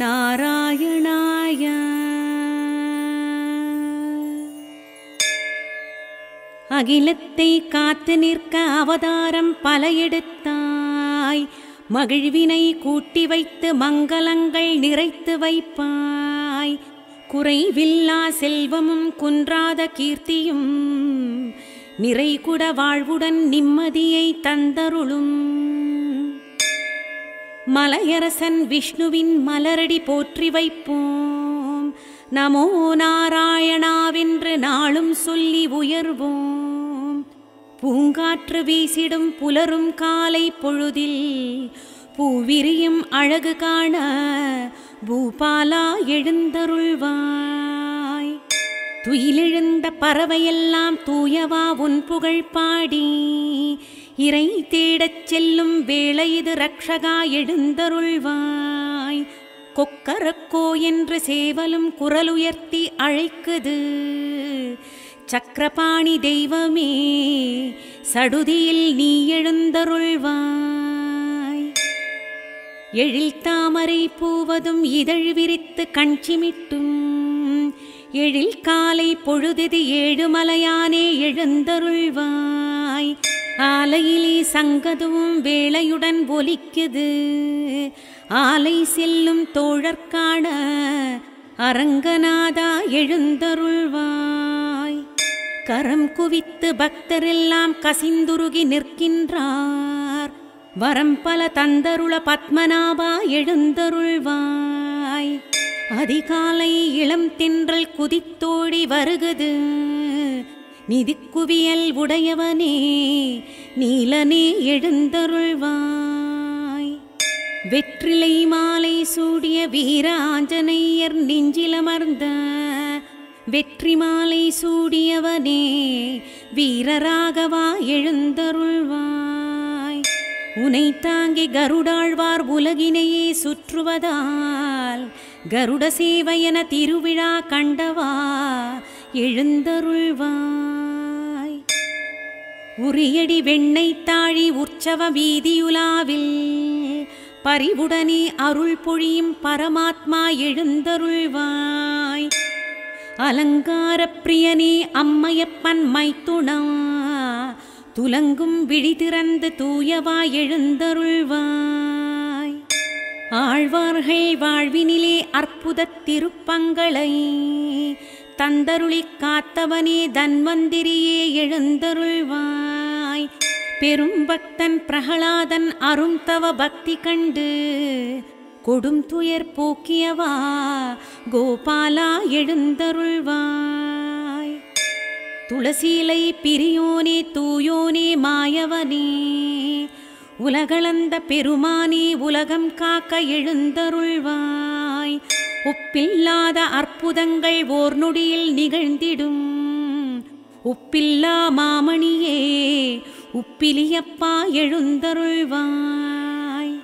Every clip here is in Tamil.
नारायणाय अगिलत्ते कात्तु निற்க अवतारं पल एडुत्ताय महिழ்வினை கூட்டி வைத்து மங்களங்கள் நிறைத்து வைப்பாய் குறைவில்லா செல்வமும் குன்றாத கீர்த்தியும் நிறைகுட வாழ்வுடன் நிம்மதியை தந்தருளும் மலையரசன் விஷ்ணுவின் மலரடி போற்றி வைப்போம் நமோ நாராயணாவென்று நாளும் சொல்லி உயர்வோம் பூங்காற்று வீசிடும் புலரும் காலை பொழுதில் பூவிரியும் அழகு காண பூபாலா எழுந்தருள்வாய் துயிலெழுந்த பறவையெல்லாம் தூயவா உன் புகழ் பாடி இறை தேடச் செல்லும் வேளை இது ரக்ஷகா எழுந்தருள்வாய் கொக்கரக்கோ என்று சேவலும் குரலுயர்த்தி அழைக்குது சக்கரபாணி தெய்வமே சடுதியில் நீ எழுந்தருள்வாய் எழில் தாமரை பூவதும் இதழ் விரித்து கண்சிமிட்டும் எழில் காலை பொழுதிது ஏழுமலையானே எழுந்தருள்வாய் ஆலையிலே சங்கதுவும் வேளையுடன் ஒலிக்குது ஆலை செல்லும் தோழற்கான அரங்கநாதா எழுந்தருள்வாய் கரம் குவித்து பக்தரெல்லாம் கசிந்துருகி நிற்கின்றார் வரம் பல தந்தருள பத்மநாபா எழுந்தருள்வாய் அதிகாலை இளம் தென்றல் குதித்தோடி வருகுது நிதிக்குவியல் உடையவனே நீலனே எழுந்தருள்வாய் வெற்றிலை மாலை சூடிய வீர ஆஞ்சநேயர் நெஞ்சிலமர்ந்த வெற்றி மாலை சூடியவனே வீரராகவா எழுந்தருள்வாய் உனை தாங்கி கருடாழ்வார் உலகினையே சுற்றுவதால் கருட சேவையன திருவிழா கண்டவா எழுந்தருள்வாய் உரியடி வெண்ணை தாழி உற்சவ வீதியுலாவில் பரிவுடனே அருள் பொழியும் பரமாத்மா எழுந்தருள்வாய் அலங்கார பிரியனே அம்மையப்பன் மைத்துணா துலங்கும் விழி திறந்து தூயவா எழுந்தருள்வாய் ஆழ்வார்கள் வாழ்வினிலே அற்புத திருப்பங்களை தந்தருளி காத்தவனே தன்வந்திரியே எழுந்தருள்வாய் பெரும் பக்தன் பிரகலாதன் அரும் தவ பக்தி கண்டு கொடும் துயர் போக்கியவா கோபாலா எழுந்தருள்வாய் துளசிலை பிரியோனே தூயோனே மாயவனே உலகளந்த பெருமானே உலகம் காக்க எழுந்தருள்வாய் ஒப்பில்லாத அற்புதங்கள் ஓர் நொடியில் நிகழ்ந்திடும் ஒப்பில்லா மாமணியே உப்பிலியப்பா எழுந்தருள்வாய்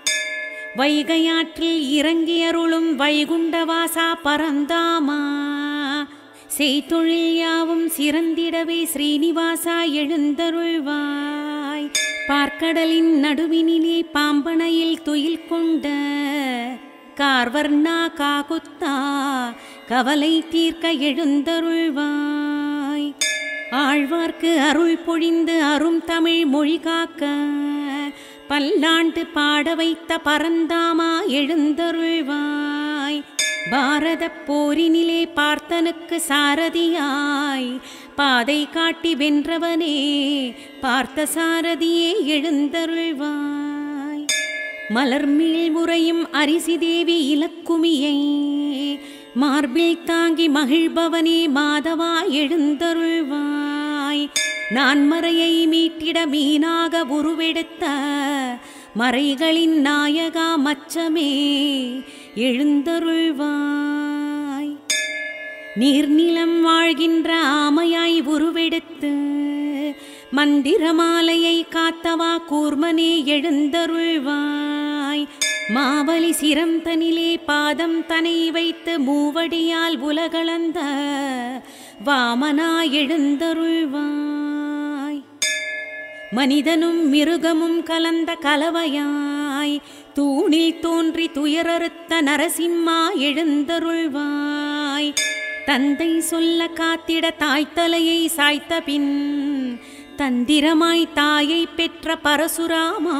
வைகையாற்றில் இறங்கியருளும் வைகுண்டவாசா பரந்தாமா செய்தொழில் யாவும் சிறந்திடவே ஸ்ரீனிவாசா எழுந்தருள்வாய் பார்க்கடலின் நடுவினிலே பாம்பனையில் துயில் கொண்ட கார்வர்ணா காகுத்தா கவலை தீர்க்க எழுந்தருள்வாய் ஆழ்வார்க்கு அருள் பொழிந்து அரும் தமிழ் மொழி காக்க பல்லாண்டு பாட வைத்த பரந்தாமா எழுந்தருள்வாய் பாரத போரினிலே பார்த்தனுக்கு சாரதியாய் பாதை காட்டி வென்றவனே பார்த்த சாரதியே எழுந்தருள்வாய் மலர்மீள் முறையும் அரிசிதேவி இலக்குமியை மார்பில் தாங்கி மகிழ்பவனே மாதவா எழுந்தருள்வாய் நான்மறையை மீட்டிட மீனாக உருவெடுத்த மறைகளின் நாயகா மச்சமே எழுந்தருள்வாய் நீர்நிலம் வாழ்கின்ற ஆமையாய் உருவெடுத்து மந்திரமாலையை காத்தவா கூர்மனே எழுந்தருள்வாய் மாவலி சிரம் தனிலே பாதம் தனை வைத்து மூவடியால் உலகளந்த வாமனா எழுந்தருள்வாய் மனிதனும் மிருகமும் கலந்த கலவையாய் தூணில் தோன்றி துயரறுத்த நரசிம்மா எழுந்தருள்வாய். தந்தை சொல்ல காத்திட தாய் தலையை சாய்த்த பின் தந்திரமாய் தாயை பெற்ற பரசுராமா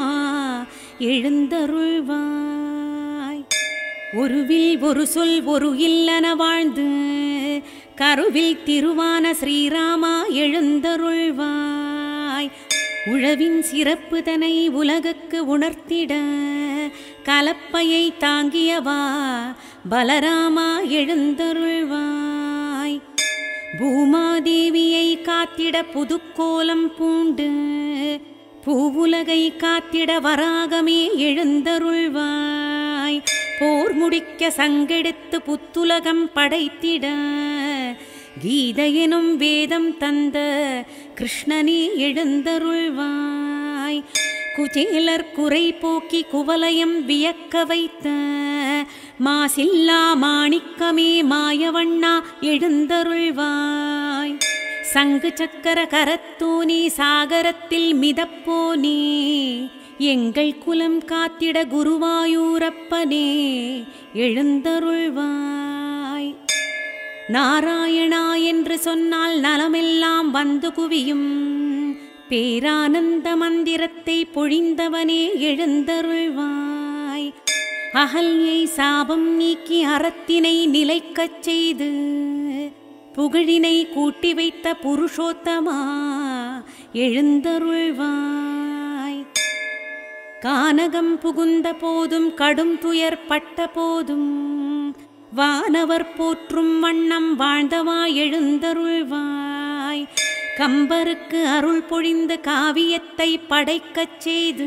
எழுந்தருள்வாய். ஒருவில் ஒரு சொல் ஒரு இல்லன வாழ்ந்து கருவில் திருவான ஸ்ரீராமா எழுந்தருள்வாய். உழவின் சிறப்புதனை உலகுக்கு உணர்த்திட கலப்பையை தாங்கியவா பலராமா எழுந்தருள்வாய். பூமாதேவியை காத்திட புதுக்கோலம் பூண்டு பூவுலகை காத்திட வராகமே எழுந்தருள்வாய். போர் முடிக்க சங்கெடுத்து புத்துலகம் படைத்திட கீதையெனும் வேதம் தந்த கிருஷ்ணனே எழுந்தருள்வாய். குஜேலர் குறை போக்கி குவலயம் வியக்க வைத்த மாசில்லா மாணிக்கமே மாயவண்ணா எழுந்தருள்வாய். சங்கு சக்கர கரத்தோனே சாகரத்தில் மிதப்போனே எங்கள் குலம் காத்திட குருவாயூரப்பனே எழுந்தருள்வாய். நாராயணா என்று சொன்னால் நலமெல்லாம் வந்து குவியும் பேரானந்த மந்திரத்தை பொழிந்தவனே எழுந்தருள்வாய். அகல்யை சாபம் நீக்கி அறத்தினை நிலைக்கச் செய்து புகழினை கூட்டி வைத்த புருஷோத்தமா எழுந்தருள்வாய். கானகம் புகுந்த போதும் கடும் துயர் பட்ட போதும் வானவர் போற்றும் வண்ணம் வாழ்ந்தவா எழுந்தருள்வாய். கம்பருக்கு அருள் பொழிந்த காவியத்தை படைக்கச் செய்து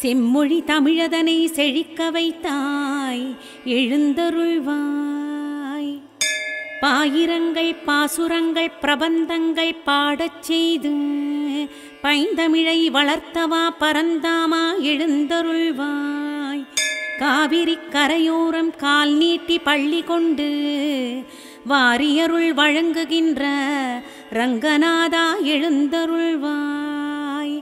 செம்மொழி தமிழதனை செழிக்க வைத்தாய் எழுந்தருள்வாய். பாயிரங்கள் பாசுரங்கள் பிரபந்தங்கள் பாடச் செய்து பைந்தமிழை வளர்த்தவா பரந்தாமா எழுந்தருள்வாய். காவிரி கரையோரம் கால் நீட்டி பள்ளி கொண்டு வாரியருள் வழங்குகின்ற ரங்கநாதா எழுந்தருள்வாய்.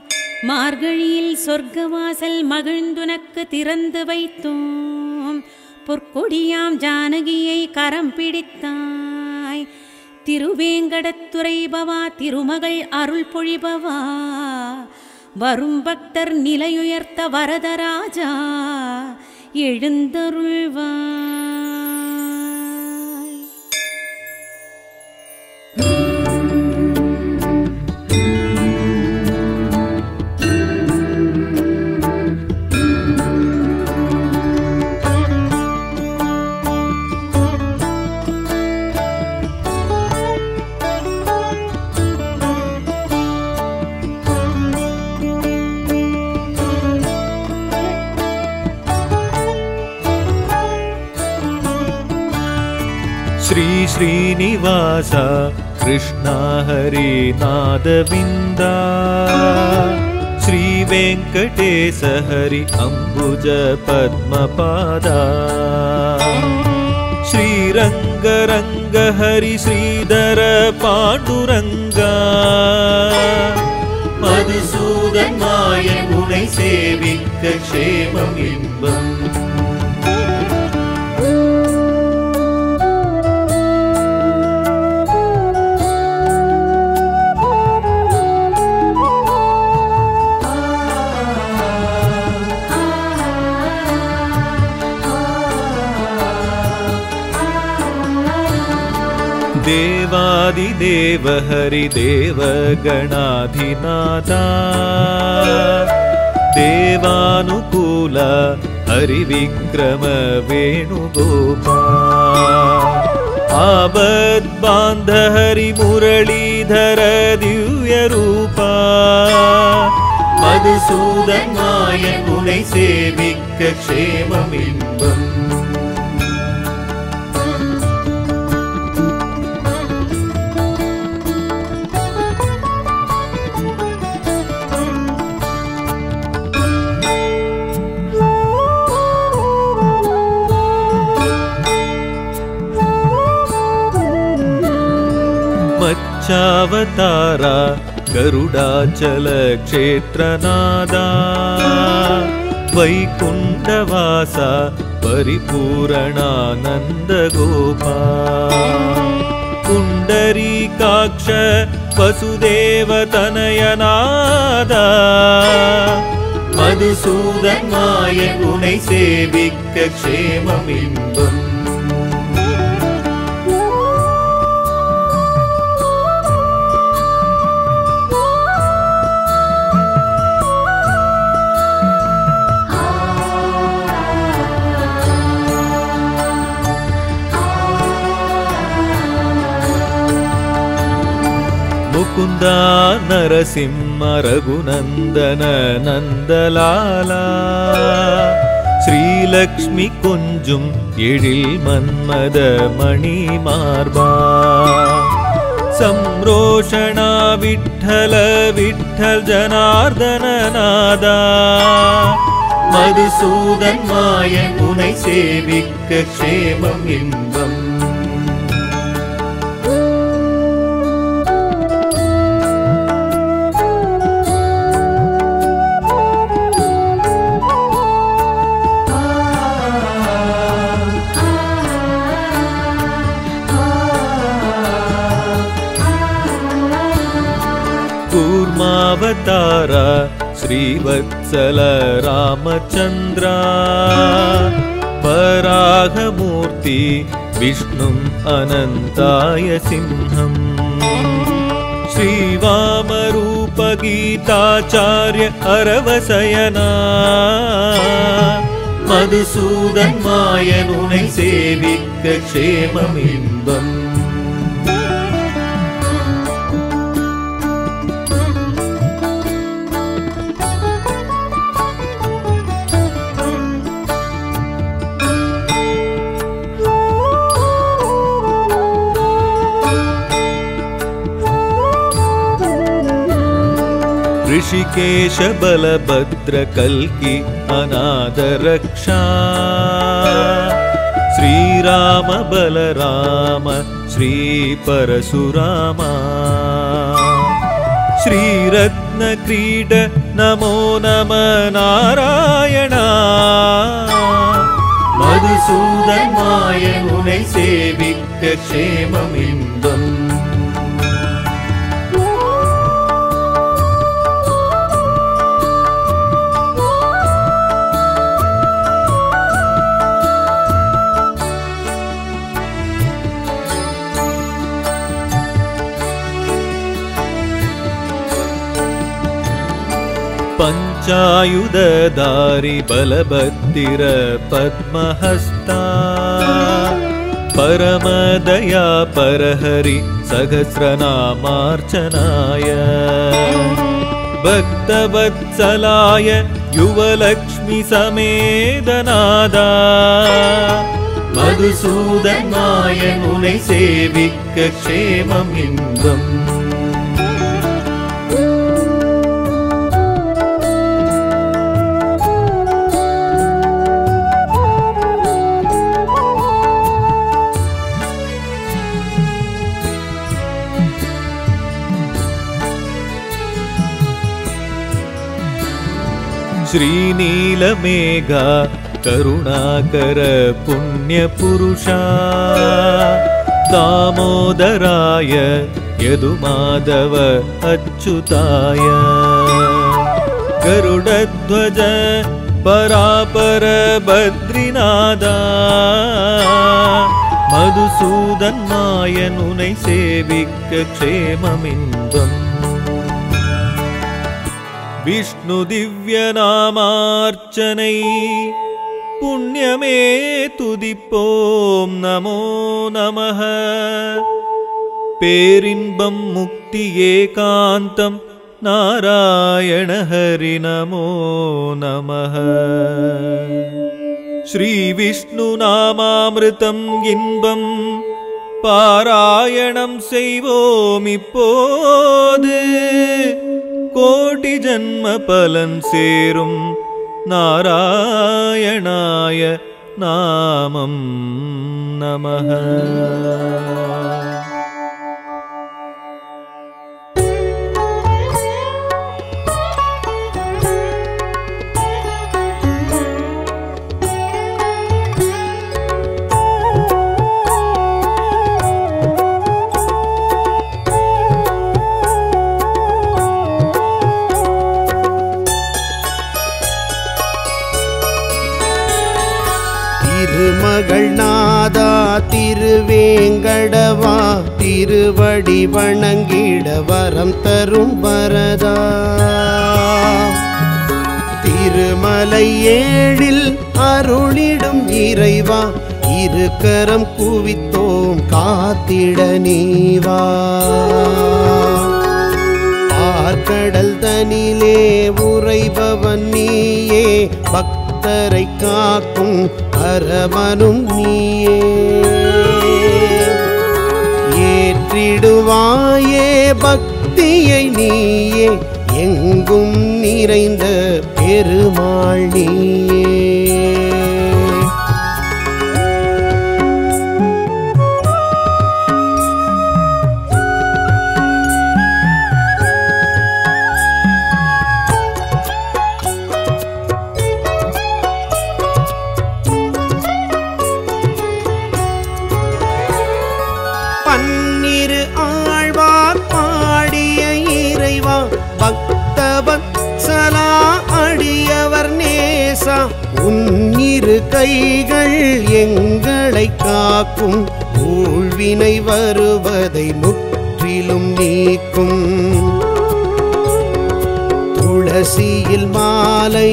மார்கழியில் சொர்க்கவாசல் மகிழ்ந்துனக்கு திறந்து வைத்தோம் பொற்கொடியாம் ஜானகியை கரம் பிடித்தாய். திருவேங்கடத்துறைபவா திருமகள் அருள் பொழிபவா வரும் பக்தர் நிலையுயர்த்த வரதராஜா எழுந்தருள்வாய். श्रीनिवासा कृष्णा हरे नादविंदा श्री वेंकटेश हरि अंबुज पद्मपादा श्री रंग रंग हरि श्रीधर पांडुरंगा मधुसूदन मायन उनै सेविक क्षेमं इम्बं देवादिदेव हरिदेव गणाधिनाथा देवानुकूल हरिविक्रम वेणुगोपा आबद्बांध हरिमुरलीधर दिव्यरूपा मधुसूदनाय मुनै सेविक क्षेममिम्बम् मत्स्यावतारा गरुडाचल क्षेत्रनादा वैकुंठवास परिपूर्णानंद गोपा पुंडरीकाक्ष वसुदेवतनयनाद मधुसूदनाय गुणै सेविक्क क्षेममिन्दुम् मुकुंदा नरसिंह रघुनंदन नंदलाला श्रीलक्ष्मी कुंजुम एडिल मन्मद मणिमार्बा संरोषणा विठ्ठल विठ्ठल जनार्दन नादा मधुसूदन माय पुनै सेविक्क क्षेमम् इन्दम् अवतारा श्रीवत्सल रामचंद्र परागमूर्ति विष्णु अनंताय सिंहं श्रीवामरूप गीताचार्य अरवसयना मधुसूदन मायनुनै सेविक्क क्षेममिन्दम् ऋषिकेश बलभद्र कल्कि अनाथ रक्षा श्रीराम बलराम श्री परशुरामा श्रीरत्न क्रीड नमो नमः नारायण मधुसूदन माय मुनै सेविक्क क्षेममिन्दम् पंचायुधधारी बलभद्र पद्महस्ता परम दया परहरि सहस्रनामार्चनाय भक्तवत्सलाय युवलक्ष्मी समेदनादा मधुसूदनाय मुनै सेविक्क क्षेममिन्दम् श्रीनीलमेघा करुणाकर पुण्यपुरुषा दामोदराय यदुमाधव अच्युताय गरुडध्वज परापर बद्रीनादा मधुसूदन माय नुनै सेविक्क क्षेममिन्दम् विष्णु दिव्यनामार्चनै पुण्यमे तुदिपोम नमो नमः पेरिंबं मुक्ति एकांतं नारायण हरि नमो नमः श्री विष्णु नामामृतं इन्बं पारायणं सेवोमि पोदे कोटि जन्म पलन सेरुम नारायणाय नामं नमः। திருமகள் நாதா திருவேங்கடவா திருவடி வணங்கிட வரம் தரும் வரதா திருமலை ஏழில் அருளிடும் இறைவா இருக்கரம் குவித்தோம் காத்திட நீவா ஆர்கடல் தனிலே உறைபவன் நீயே பக்தரை காக்கும் அரவனும் நீயே ஏற்றிடுவாயே பக்தியை நீயே எங்கும் நிறைந்த பெருமாள் நீயே உன்னிரு கைகள் எங்களை காக்கும் ஊழ்வினை வருவதை முற்றிலும் நீக்கும் துளசியில் மாலை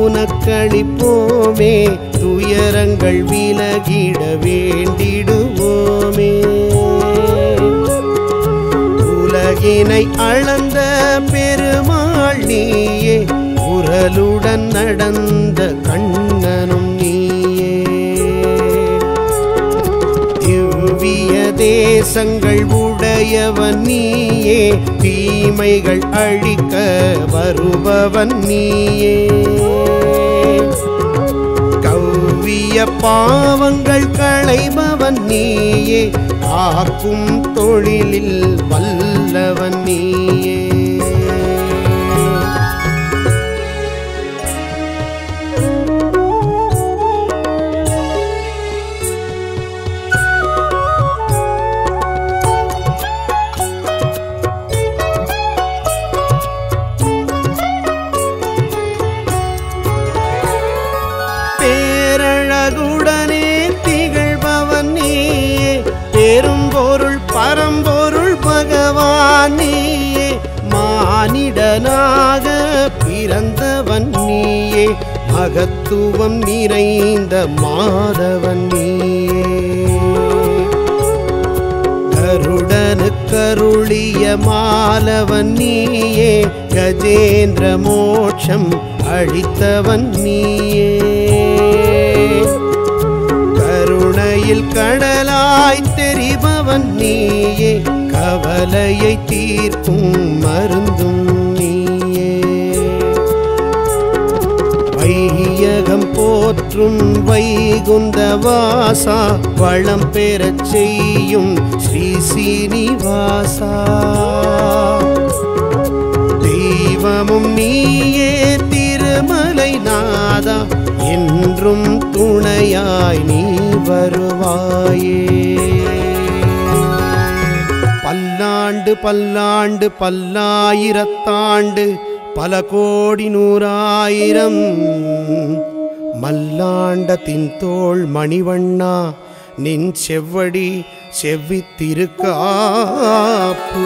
உனக்களிப்போமே துயரங்கள் விலகிட வேண்டிடுவோமே உலகினை அளந்த பெருமாள் நீயே உரலுடன் நடந்த கண்ணனும் நீயே திவ்விய தேசங்கள் உடையவன் நீயே தீமைகள் அழிக்க வருபவன் நீயே கவ்விய பாவங்கள் களைபவன் நீயே காக்கும் தொழிலில் வல்லவன் நீயே மானிடனாக பிறந்தவன் நீயே மகத்துவம் நிறைந்த மாதவன் நீயே கருடனுக்கருளிய மாலவன் நீயே கஜேந்திர மோட்சம் அளித்தவன் நீயே கருணையில் கடலாய் தெரிபவன் நீயே கவலையை தீர்க்கும் மருந்தும் நீயே வையகம் போற்றும் வைகுந்த வாசா வளம் பெறச் செய்யும் ஸ்ரீ சீனிவாசா தெய்வமும் நீயே திருமலை நாதா என்றும் துணையாய் நீ வருவாயே பல்லாண்டு பல்லாண்டு பல்லாயிரத்தாண்டு பல கோடி நூறாயிரம் மல்லாண்டத்தின் தோள் மணிவண்ணா நின் செவ்வடி செவ்வித்திருக்காப்பு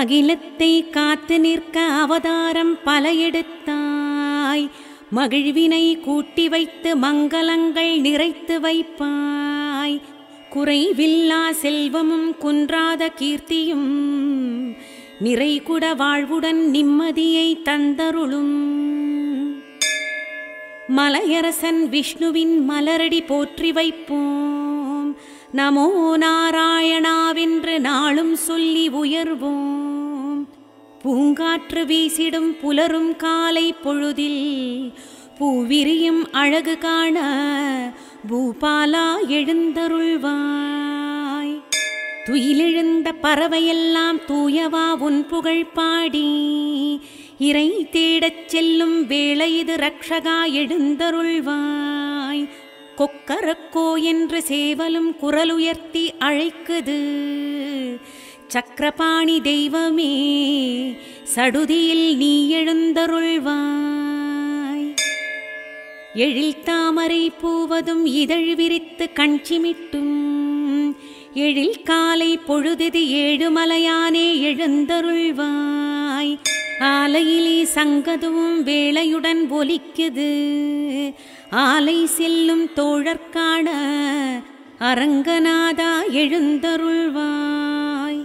அகிலத்தை காத்து நிற்க அவதாரம் பல எடுத்தாய். மகிழ்வினை கூட்டி வைத்து மங்களங்கள் நிறைத்து வைப்பாய். குறைவில்லா செல்வமும் குன்றாத கீர்த்தியும் நிறைகுட வாழ்வுடன் நிம்மதியை தந்தருளும். மலையரசன் விஷ்ணுவின் மலரடி போற்றி வைப்போம். நமோ நாராயணாவென்று நாளும் சொல்லி உயர்வோம். பூங்காற்று வீசிடும் புலரும் காலை பொழுதில் பூவிரியும் அழகு காண பூபாலா எழுந்தருள்வாய். துயிலெழுந்த பறவையெல்லாம் தூயவா உன் புகழ் பாடி இறை தேடச் செல்லும் வேளை இது ரக்ஷகா எழுந்தருள்வாய். கொக்கரக்கோ என்று சேவலும் குரலுயர்த்தி அழைக்குது. சக்கரபாணி தெய்வமே சடுதியில் நீ எழுந்தருள்வாய். எழில் தாமரை பூவதும் இதழ் விரித்து கஞ்சிமிட்டும் எழில் காலை பொழுதிது ஏழுமலையானே எழுந்தருள்வாய். ஆலையிலே சங்கதுவும் வேளையுடன் ஒலிக்குது. ஆலை செல்லும் தோழற்கான அரங்கநாதா எழுந்தருள்வாய்.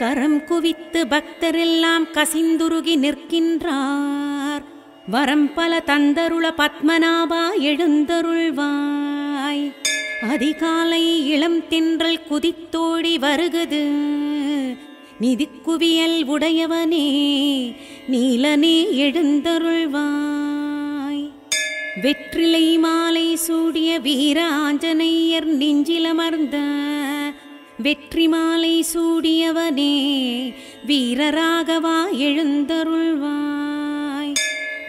கரம் குவித்து பக்தரெல்லாம் கசிந்துருகி நிற்கின்றார். வரம் பல தந்தருள பத்மநாபா எழுந்தருள்வாய். அதிகாலை இளம் தென்றல் குதித்தோடி வருகுது. நிதிக்குவியல் உடையவனே நீலனே எழுந்தருள்வாய். வெற்றிலை மாலை சூடிய வீராஞ்சனையர் நெஞ்சிலமர்ந்த வெற்றி மாலை சூடியவனே வீரராகவா எழுந்தருள்வாய்.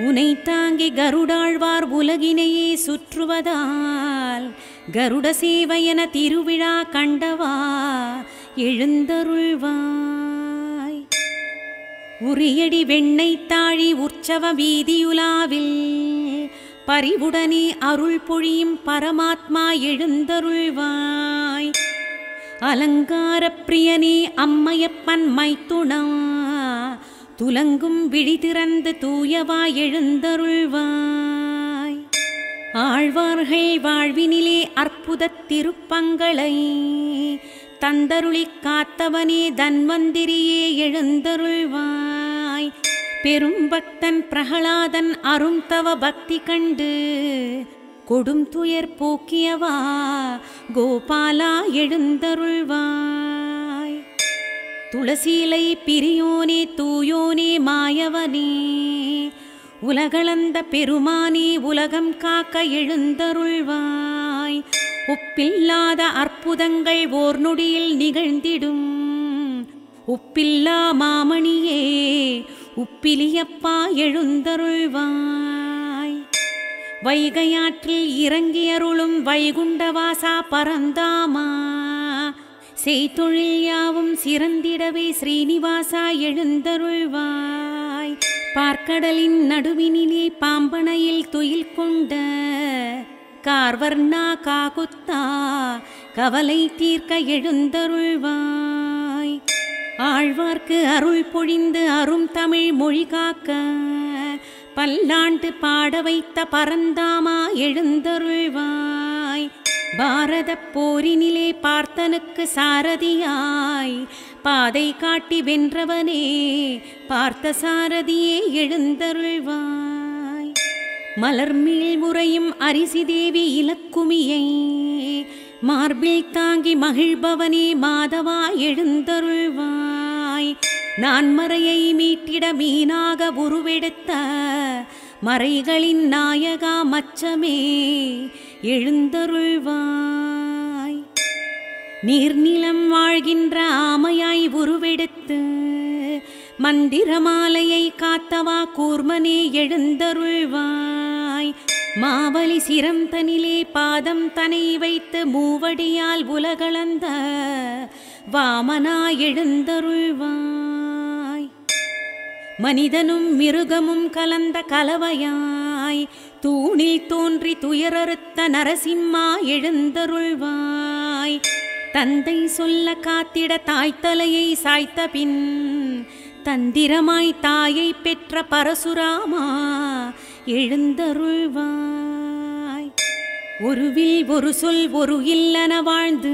உனை தாங்கி கருடாழ்வார் உலகினையே சுற்றுவதால் கருட சேவையன திருவிழா கண்டவா எழுந்தருள்வாய். உரியடி வெண்ணை தாழி உற்சவ வீதியுலாவில் பரிவுடனே அருள் பொழியும் பரமாத்மா எழுந்தருள்வாய். அலங்கார பிரியனே அம்மையப்பன் மைத்துணா துலங்கும் விழி திறந்து தூயவா எழுந்தருள்வாய். ஆழ்வார்கள் வாழ்வினிலே அற்புத திருப்பங்களை தந்தருளி காத்தவனே தன்வந்திரியே எழுந்தருள்வாய். பெரும் பக்தன் பிரகலாதன் அரும் தவ பக்தி கண்டு கொடும் துயர் போக்கியவா கோபாலா எழுந்தருள்வாய். துளசீலை பிரியோனே தூயோனே மாயவனே உலகளந்த பெருமானே உலகம் காக்க எழுந்தருள்வாய். ஒப்பில்லாத அற்புதங்கள் ஓர் நொடியில் நிகழ்ந்திடும் ஒப்பில்லா மாமணியே உப்பிலியப்பா எழுந்தருள்வாய். வைகையாற்றில் இறங்கியருளும் வைகுண்டவாசா பரந்தாமா செய்தொழில் யாவும் சிறந்திடவே ஸ்ரீனிவாசா எழுந்தருள்வாய். பார்க்கடலின் நடுவினிலே பாம்பனையில் துயில் கொண்ட கார்வர்ணா காகுத்தா கவலை தீர்க்க எழுந்தருள்வாய். ஆழ்வார்க்கு அருள் பொழிந்து அரும் தமிழ் மொழி காக்க பல்லாண்டு பாட வைத்த பரந்தாமா எழுந்தருள்வாய். பாரத போரினிலே பார்த்தனுக்கு சாரதியாய் பாதை காட்டி வென்றவனே பார்த்த சாரதியே எழுந்தருள்வாய். மலர்மீள் முறையும் அரிசிதேவி இலக்குமியை மார்பில் தாங்கி மகிழ்பவனே மாதவா எழுந்தருள்வாய். நான் மறையை மீட்டிட மீனாக உருவெடுத்த மறைகளின் நாயகா மச்சமே எழுந்தருள்வாய். நீர்நிலம் வாழ்கின்ற ஆமையாய் உருவெடுத்து மந்திரமாலையை காத்தவா கூர்மனே எழுந்தருள்வாய். மாவலி சிரம் தனிலே பாதம் தனை வைத்து மூவடியால் உலகளந்த வாமனா எழுந்தருள்வாய். மனிதனும் மிருகமும் கலந்த கலவையாய் தூணில் தோன்றி துயரறுத்த நரசிம்மா எழுந்தருள்வாய். தந்தை சொல்ல காத்திட தாய்த்தலையை சாய்த்த பின் தந்திரமாய் தாயை பெற்ற பரசுராமா எழுந்தருள்வாய். ஒருவில் ஒரு சொல் ஒரு இல்லன வாழ்ந்து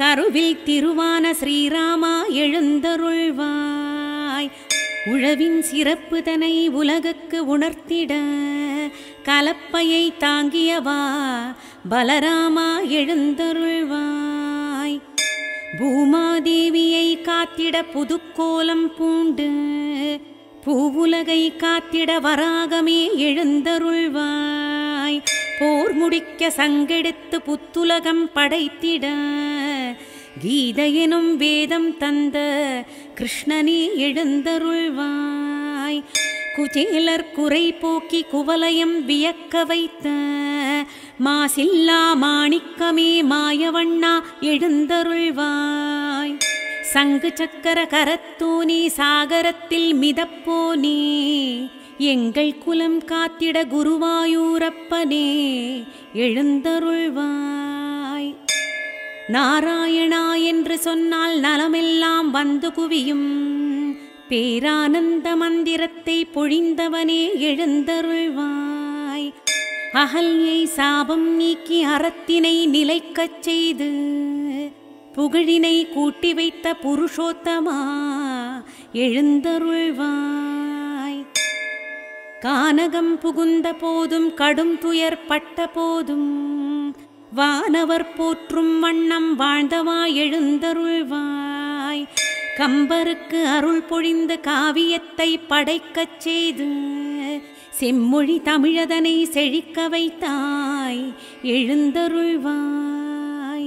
கருவில் திருவான ஸ்ரீராமா எழுந்தருள்வாய். உழவின் சிறப்பு தனை உலகுக்கு உணர்த்திட கலப்பையை தாங்கியவா பலராமா எழுந்தருள்வாய். பூமாதேவியை காத்திட புதுக்கோலம் பூண்டு பூவுலகை காத்திட வராகமே எழுந்தருள்வாய். போர் முடிக்க சங்கெடுத்து புத்துலகம் படைத்திட கீதையெனும் வேதம் தந்த கிருஷ்ணனே எழுந்தருள்வாய். குஜேலர் குறை போக்கி குவலயம் வியக்க வைத்த மாசில்லா மாணிக்கமே மாயவண்ணா எழுந்தருள்வாய். சங்கு சக்கர கரத்தூனே சாகரத்தில் மிதப்போனே எங்கள் குலம் காத்திட குருவாயூரப்பனே எழுந்தருள்வாய். நாராயணா என்று சொன்னால் நலமெல்லாம் வந்து குவியும் பேரானந்த மந்திரத்தை பொழிந்தவனே எழுந்தருள்வாய். அகல்யை சாபம் நீக்கி அறத்தினை நிலைக்கச் செய்து புகழினை கூட்டி வைத்த புருஷோத்தமா எழுந்தருள்வாய். கானகம் புகுந்த போதும் கடும் துயர் பட்ட போதும் வானவர் போற்றும் வண்ணம் வாழ்ந்தவா எழுந்தருள்வாய். கம்பருக்கு அருள் பொழிந்து காவியத்தை படைக்கச் செய்து செம்மொழி தமிழதனை செழிக்க வைத்தாய் எழுந்தருள்வாய்.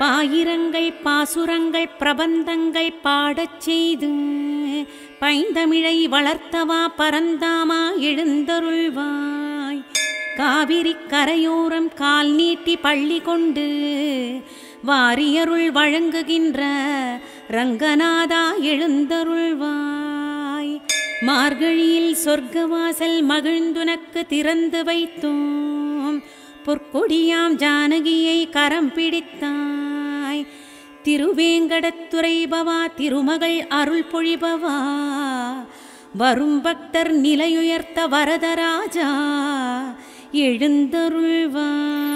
பாயிரங்கள் பாசுரங்கள் பிரபந்தங்கள் பாடச் செய்து பைந்தமிழை வளர்த்தவா பரந்தாமா எழுந்தருள்வாய். காவிரி கரையோரம் கால் நீட்டி பள்ளி கொண்டு வாரியருள் வழங்குகின்ற ரங்கநாதா எழுந்தருள்வாய். மார்கழியில் சொர்க்கவாசல் மகிழ்ந்துனக்கு திறந்து வைத்தோம் பொற்கொடியாம் ஜானகியை கரம் பிடித்தாய். திருவேங்கடத்துறைபவா திருமகள் அருள் பொழிபவா வரும் பக்தர் நிலையுயர்த்த வரதராஜா எழுந்தருள்வாய்.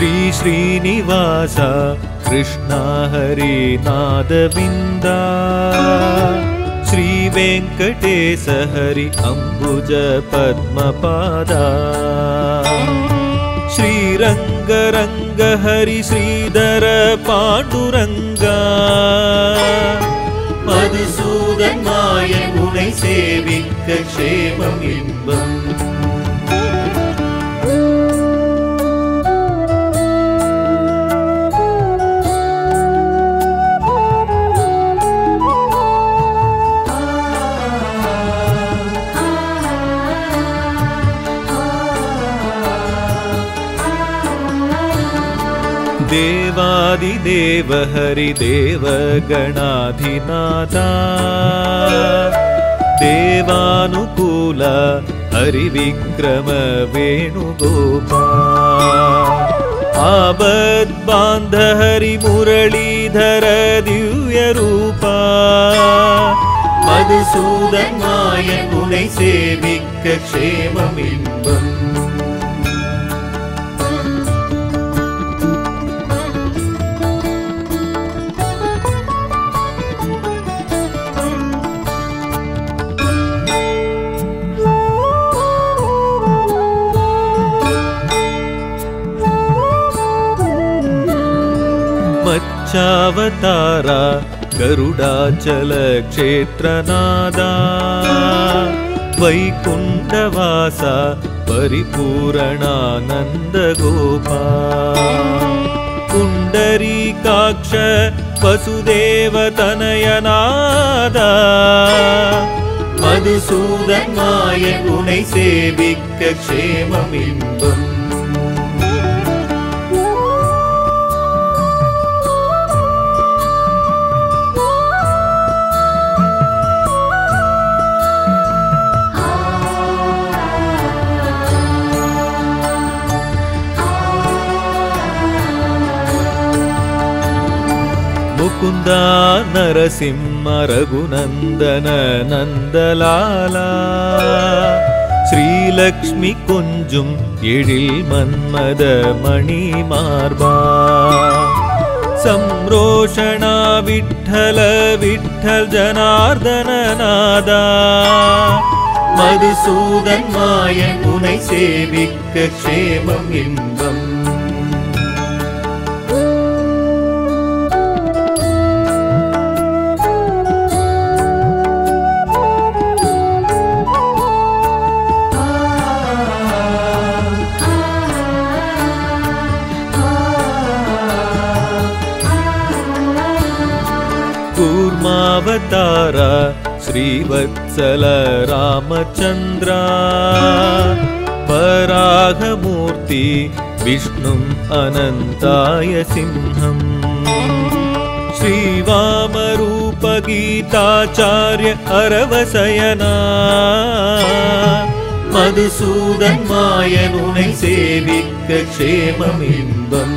श्री श्रीनिवासा कृष्णा हरे नादविंदा श्री वेंकटेश हरि अंबुज पद्मपादा श्री रंग रंग हरि श्रीधर पांडुरंगा मधुसूदन माय मुने सेविक क्षेमं इन्बं देवादिदेव हरिदेव गणाधिनाथा देवानुकूल हरिविक्रम वेणुगोपा आबद्बांध हरिमुरलीधर दिव्यरूपा मधुसूदनाय मुने सेविक क्षेममिन्बम् मत्स्यावतारा गरुडाचल क्षेत्रनादा वैकुंठवासा परिपूर्णानंदगोपा पुंडरीकाक्ष वसुदेवतनयनादा मधुसूदनाय मुने सेविक क्षेममिन्बम् मुकुंदा नरसिंह रघुनंदन नंदलाला श्रीलक्ष्मी कुंजुम एडिल मन्मद मणिमार्बा सम्रोषणा विठ्ठल विठ्ठल जनार्दन नादा मधुसूदन माय मुने सेविक क्षेमं इन्बम् अवतारा श्रीवत्सल रामचंद्रा परागमूर्ति विष्णुं अनंताय सिंहं श्रीवामरूप गीताचार्य अरवसयना मधुसूदन माय मुने सेविक क्षेममिन्बम्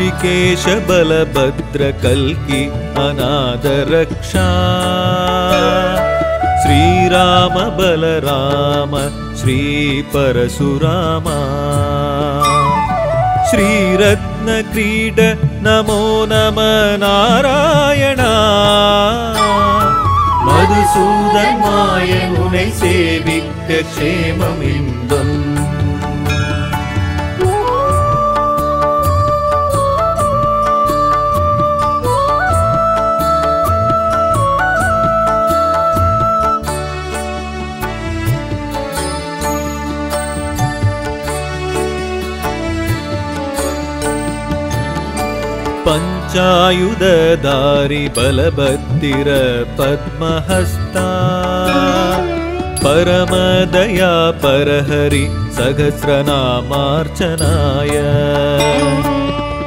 ऋषिकेश बलभद्र कल्कि अनाथ रक्षा श्रीराम बलराम श्री परशुराम श्रीरत्न क्रीड नमो नमः नारायण मधुसूदन माय मुने सेविक्य क्षेममिन्दम् पंचायुधधारी बलभद्र पद्महस्ता परम दया परहरि सहस्रनामार्चनाय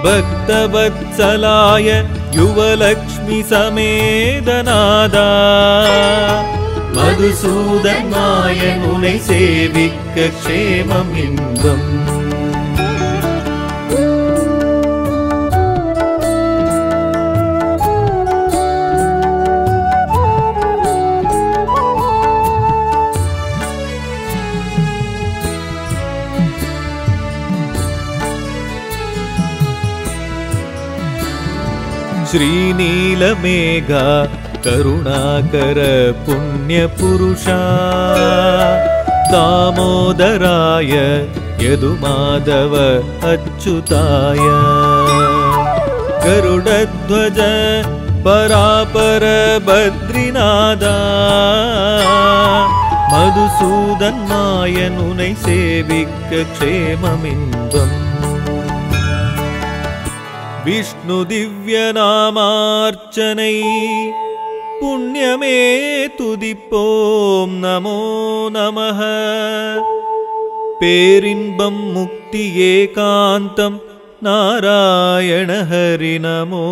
भक्तवत्सलाय युवलक्ष्मी समेदनादा मधुसूदनाय मुने सेविक्य क्षेममिन्दम् श्रीनीलमेघा करुणाकर पुण्यपुरुषा दामोदराय यदुमाधव अच्युताय गरुडध्वज परापर बद्रीनादा मधुसूदनाय मुने सेविक्य क्षेममिन्दम् विष्णु दिव्यनामार्चनै पुण्यमे तुदिपोम नमो नमः पेरिंबं मुक्ति एकांतं नारायण हरि नमो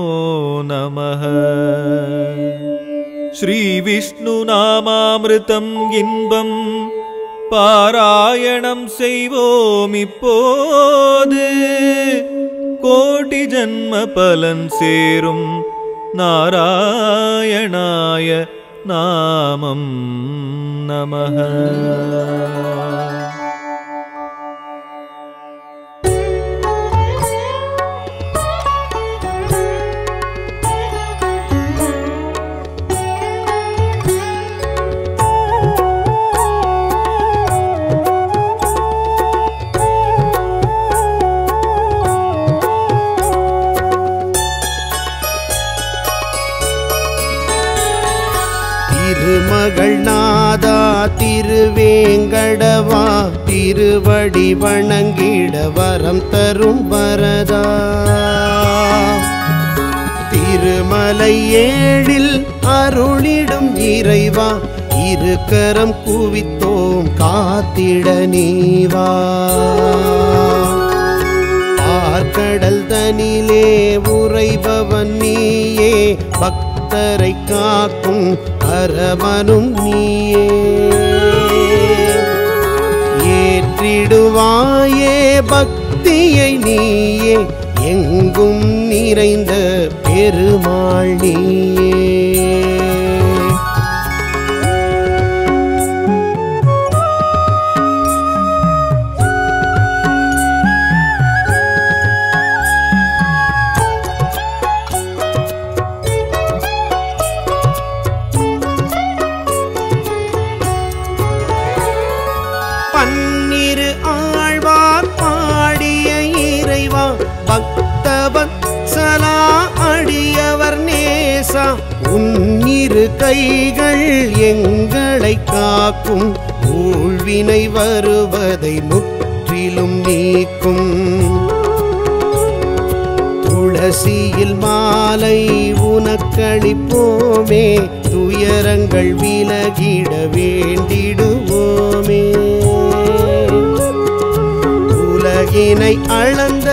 नमः श्री विष्णु नामामृतं इन्बं पारायणं सेवोमि पोदे कोटि जन्म पलन सेरुम नारायणाय नामं नमः मगल्नादा तिरुवेंगडवा तिरुवडी वणंगिड वरम तरुम वरदा तिरुमलै एडिल अरुलिडुम इरैवा इरुकरम कुवितोम कातिड नीवा आर्कडल तनिले उरैबवन नीये भक्तरै काकुम அரவனும் நீயே ஏற்றிடுவாயே பக்தியை நீயே எங்கும் நிறைந்த பெருமாள் நீயே உன்னிரு கைகள் எங்களை காக்கும் ஊழ்வினை வருவதை முற்றிலும் நீக்கும் துளசியில் மாலை உனக்களிப்போமே துயரங்கள் விலகிட வேண்டிடுவோமே உலகினை அளந்த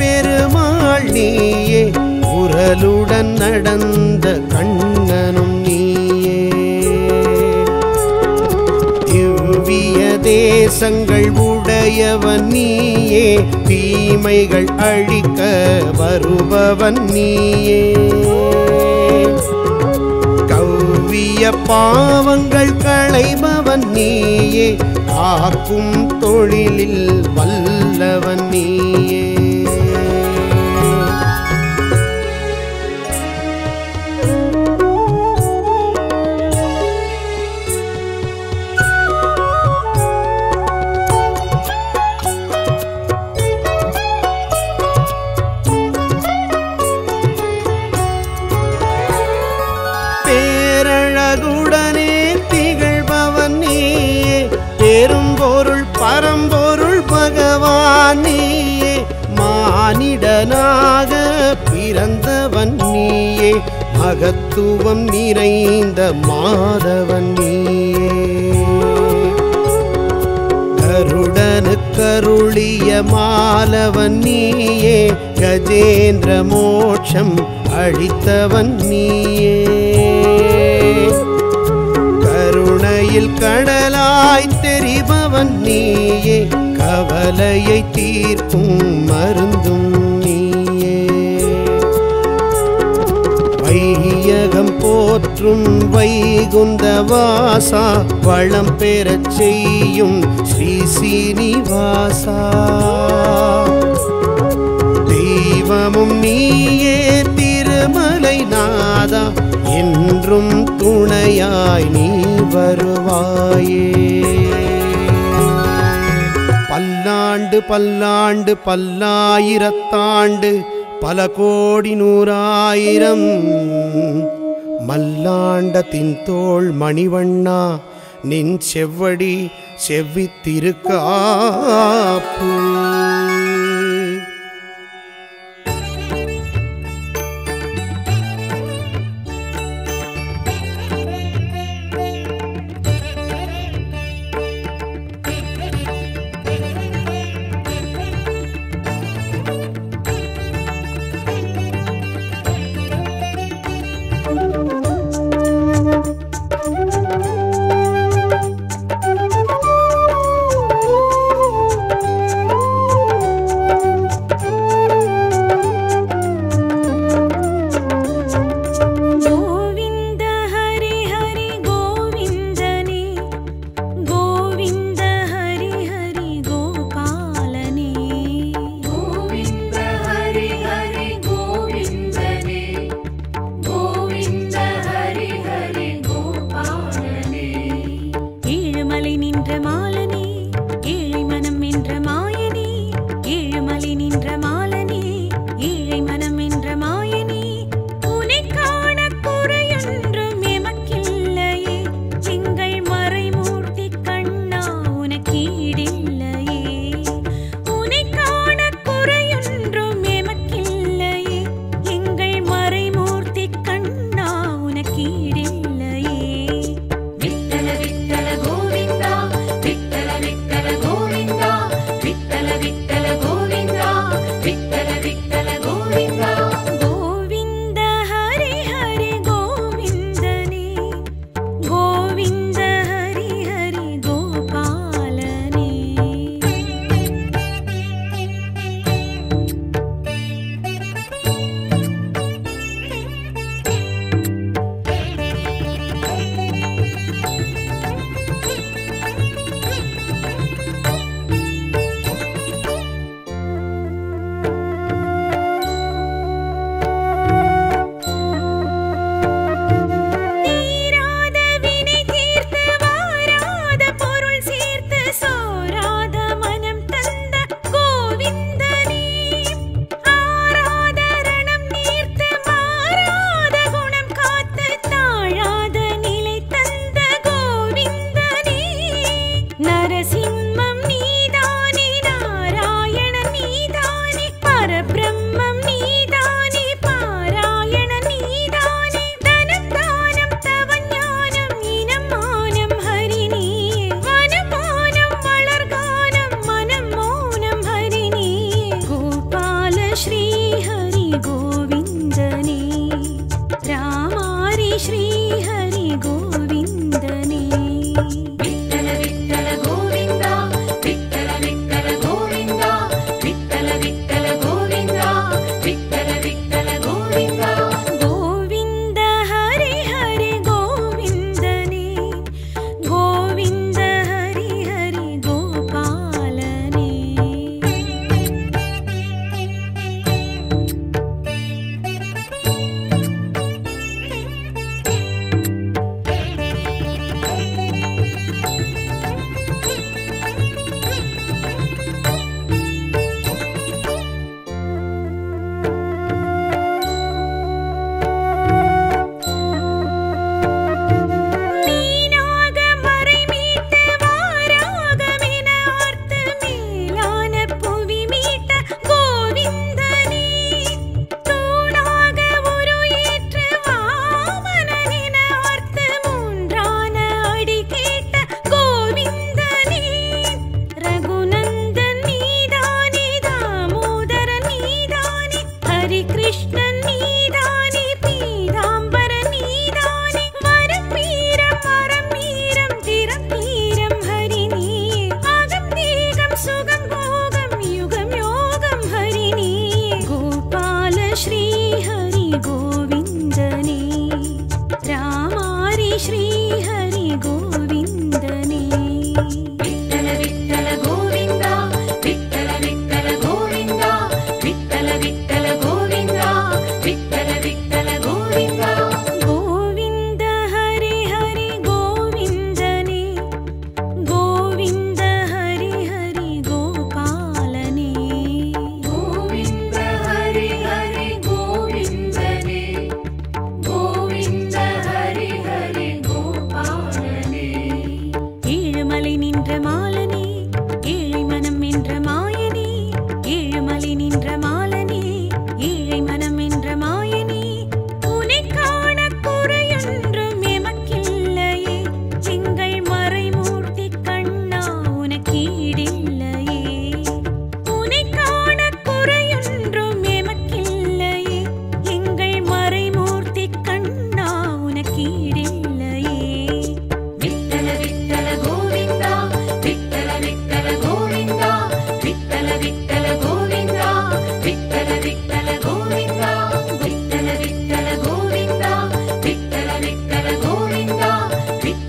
பெருமாள் நீயே உரலுடன் நடந்த கண்ணனும் நீயே திவ்விய தேசங்கள் உடையவன் நீயே தீமைகள் ಅಳಿಕ ಬರುವವನ್ನಿಯೇ ಕವ್ವಿಯ ಪಾವಂಗಳ ಕಳೆಬವನ್ನಿಯೇ ಆಕುಂ ತೊಳಿಲಿಲ್ ವಲ್ಲವನ್ನಿಯೇ மகத்துவம் நிறைந்த மாதவன் நீயே கருடனுக்கருளிய மாலவன் நீயே கஜேந்திர மோட்சம் அளித்தவன் நீயே கருணையில் கடலாய் தெரிபவன் நீயே கவலையை தீர்க்கும் மருந்தும் வையகம் போற்றும் வைகுந்தவாசா வளம் பெறச் செய்யும் ஸ்ரீ சீனிவாசா தெய்வமும் நீயே திருமலை நாதா என்றும் துணையாய் நீ வருவாயே பல்லாண்டு பல்லாண்டு பல்லாயிரத்தாண்டு பல கோடி நூறாயிரம் மல்லாண்டத்தின் தோள் மணிவண்ணா நின் செவ்வடி செவ்வித்திருக்காப்பு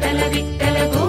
Let go.